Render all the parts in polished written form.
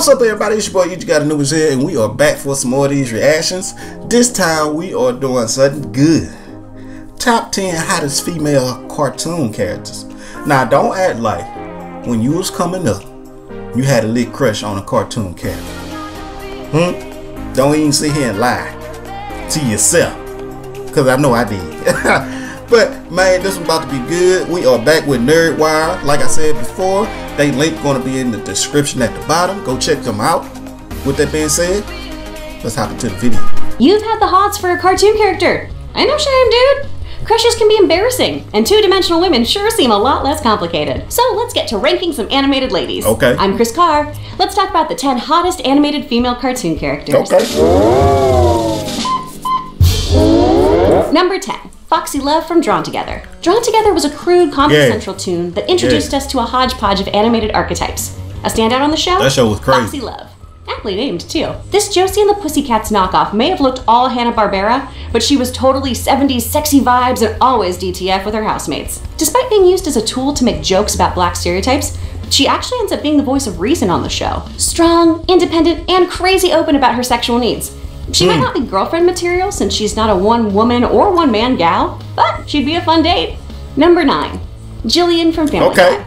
What's up, everybody? It's your boy EgyptGodAnubis here, and we are back for some more of these reactions. This time we are doing something good. Top 10 hottest female cartoon characters. Now don't act like when you was coming up you had a lit crush on a cartoon character. Don't even sit here and lie to yourself, cause I know I did. But man, this is about to be good. We are back with NerdWire. Like I said before, they link gonna be in the description at the bottom. Go check them out. With that being said, let's hop into the video. You've had the hots for a cartoon character. I know, shame, dude. Crushes can be embarrassing, and two-dimensional women sure seem a lot less complicated. So let's get to ranking some animated ladies. Okay. I'm Chris Carr. Let's talk about the 10 hottest animated female cartoon characters. Okay. Number 10. Foxy Love from Drawn Together. Drawn Together was a crude Comedy Central tune that introduced us to a hodgepodge of animated archetypes. A standout on the show? That show was crazy. Foxy Love. Aptly named, too. This Josie and the Pussycats knockoff may have looked all Hanna-Barbera, but she was totally 70s sexy vibes and always DTF with her housemates. Despite being used as a tool to make jokes about black stereotypes, she actually ends up being the voice of reason on the show. Strong, independent, and crazy open about her sexual needs. She might not be girlfriend material since she's not a one-woman or one-man gal, but she'd be a fun date. Number 9. Jillian from Family Guy.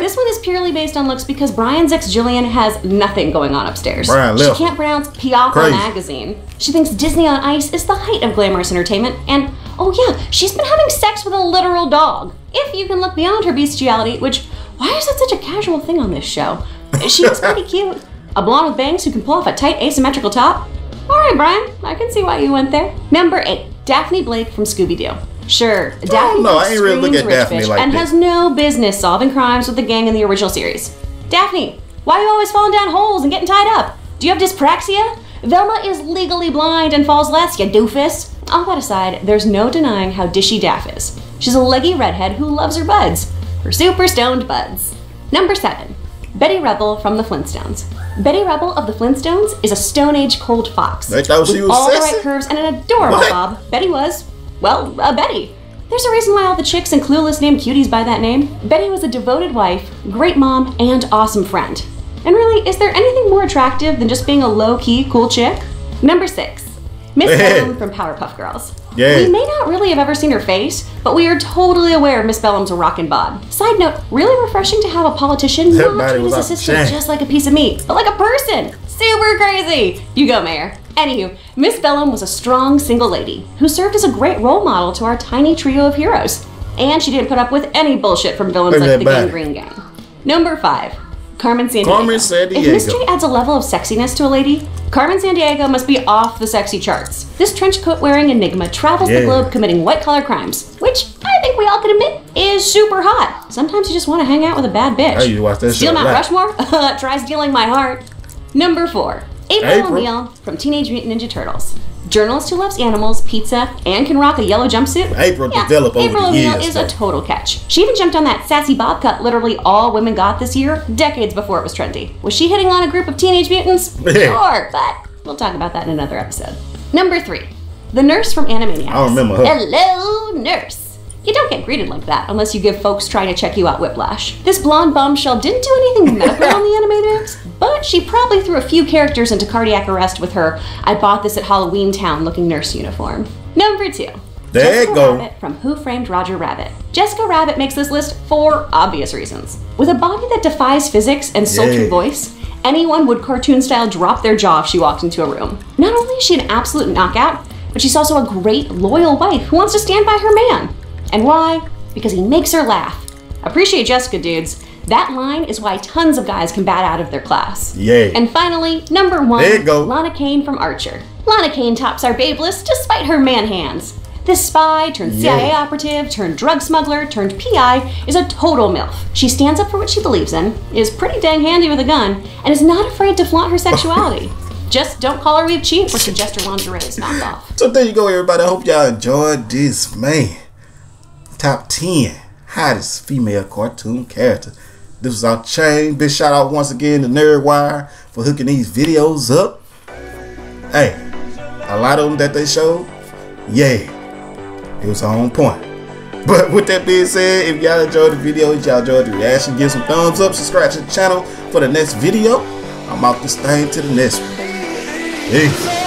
This one is purely based on looks because Brian's ex Jillian has nothing going on upstairs. She can't pronounce Piafra magazine. She thinks Disney on Ice is the height of glamorous entertainment, and oh yeah, she's been having sex with a literal dog. If you can look beyond her bestiality, which, why is that such a casual thing on this show? She was pretty cute. A blonde with bangs who can pull off a tight asymmetrical top. Alright, Brian, I can see why you went there. Number 8, Daphne Blake from Scooby-Doo. Sure, Daphne Blake has no business solving crimes with the gang in the original series. Daphne, why are you always falling down holes and getting tied up? Do you have dyspraxia? Velma is legally blind and falls less, you doofus. All that aside, there's no denying how dishy Daph is. She's a leggy redhead who loves her buds. Her super stoned buds. Number 7. Betty Rubble from The Flintstones. Betty Rubble of The Flintstones is a Stone Age cold fox. With all the right curves and an adorable bob, Betty was, well, a Betty. There's a reason why all the chicks in Clueless named cuties by that name. Betty was a devoted wife, great mom, and awesome friend. And really, is there anything more attractive than just being a low-key cool chick? Number 6. Miss Bellum from Powerpuff Girls. We may not really have ever seen her face, but we are totally aware Miss Bellum's a rockin' bod. Side note, really refreshing to have a politician not treat his assistant just like a piece of meat, but like a person. Super crazy. You go, Mayor. Anywho, Miss Bellum was a strong single lady who served as a great role model to our tiny trio of heroes. And she didn't put up with any bullshit from villains like the Gangreen Gang. Number 5. Carmen Sandiego. If mystery adds a level of sexiness to a lady, Carmen Sandiego must be off the sexy charts. This trench coat wearing enigma travels the globe committing white collar crimes, which I think we all can admit is super hot. Sometimes you just want to hang out with a bad bitch. Steal Mount Rushmore? Try stealing my heart. Number 4. April O'Neil from Teenage Mutant Ninja Turtles. Journalist who loves animals, pizza, and can rock a yellow jumpsuit. April O'Neil is a total catch. She even jumped on that sassy bob cut literally all women got this year, decades before it was trendy. Was she hitting on a group of teenage mutants? Sure, but we'll talk about that in another episode. Number 3, the nurse from Animaniacs. I remember her. Hello, nurse. You don't get greeted like that unless you give folks trying to check you out whiplash. This blonde bombshell didn't do anything medical on the Animaniacs, but she probably threw a few characters into cardiac arrest with her "I bought this at Halloween Town" looking nurse uniform. Number 2. Jessica Rabbit from Who Framed Roger Rabbit. Jessica Rabbit makes this list for obvious reasons. With a body that defies physics and sultry voice, anyone would cartoon style drop their jaw if she walked into a room. Not only is she an absolute knockout, but she's also a great, loyal wife who wants to stand by her man. And why? Because he makes her laugh. Appreciate Jessica, dudes. That line is why tons of guys can bat out of their class. And finally, number 1, Lana Kane from Archer. Lana Kane tops our babe list despite her man hands. This spy turned CIA operative, turned drug smuggler, turned PI is a total MILF. She stands up for what she believes in, is pretty dang handy with a gun, and is not afraid to flaunt her sexuality. Just don't call her weave cheap or suggest her lingerie is knocked off. So there you go, everybody. I hope y'all enjoyed this, man. Top 10 hottest female cartoon characters. This was our chain. Big shout out once again to NerdWire for hooking these videos up. Hey, a lot of them that they showed, it was on point. But with that being said, if y'all enjoyed the video, if y'all enjoyed the reaction, give some thumbs up, subscribe to the channel for the next video. I'm out this thing to the next one. Peace.